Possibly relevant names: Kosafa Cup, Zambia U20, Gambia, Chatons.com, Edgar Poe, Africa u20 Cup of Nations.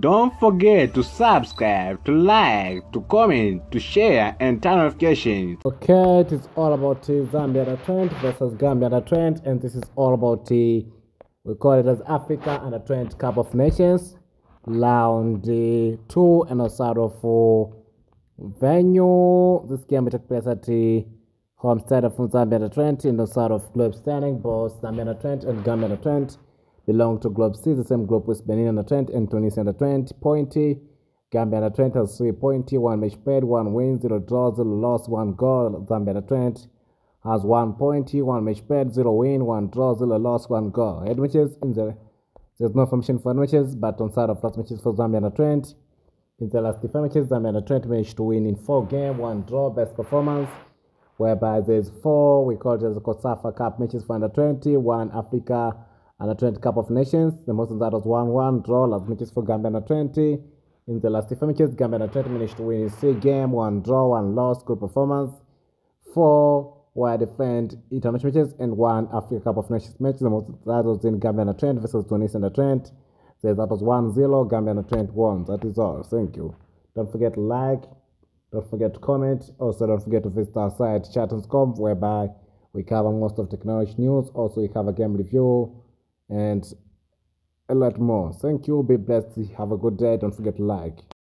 Don't forget to subscribe, to like, to comment, to share, and turn notifications. Okay, it is all about Zambia U20 versus Gambia U20, and this is all about we call it as Africa U20 Cup of Nations, round 2, and also for venue. This game will take place at the homestead of Zambia U20, and also of globe standing. Both Zambia U20 and Gambia U20 belong to Group C, the same group with Benin U20 and Tunisia U20. Pointy, Gambia U20 has 3 pointy, 1 match played, 1 win, 0 draw, 0 loss, 1 goal. Zambia U20 has 1 pointy, 1 match played, 0 win, 1 draw, 0 loss, 1 goal. Head matches, there's no formation for matches, but on side of last matches for Zambia U20, in the last 5 matches, Zambia U20 managed to win in 4 games, 1 draw, best performance, whereby there's 4, we call it as the Kosafa Cup matches for U20, 1 Africa U20 Cup of Nations. The most of that was 1-1 draw last matches for Gambia U20. In the last 5 matches, Gambia U20 managed to win 3 games, 1 draw, 1 loss, good performance. 4 were different international matches and 1 Africa Cup of Nations match. The most of that was in Gambia U20 versus Tunisia U20. So that was 1-0, Gambia U20 won. That is all. Thank you. Don't forget to like, don't forget to comment. Also, don't forget to visit our site, Chatons.com, whereby we cover most of technology news. Also, we cover game review and a lot more. Thank you. Be blessed. Have a good day. Don't forget to like.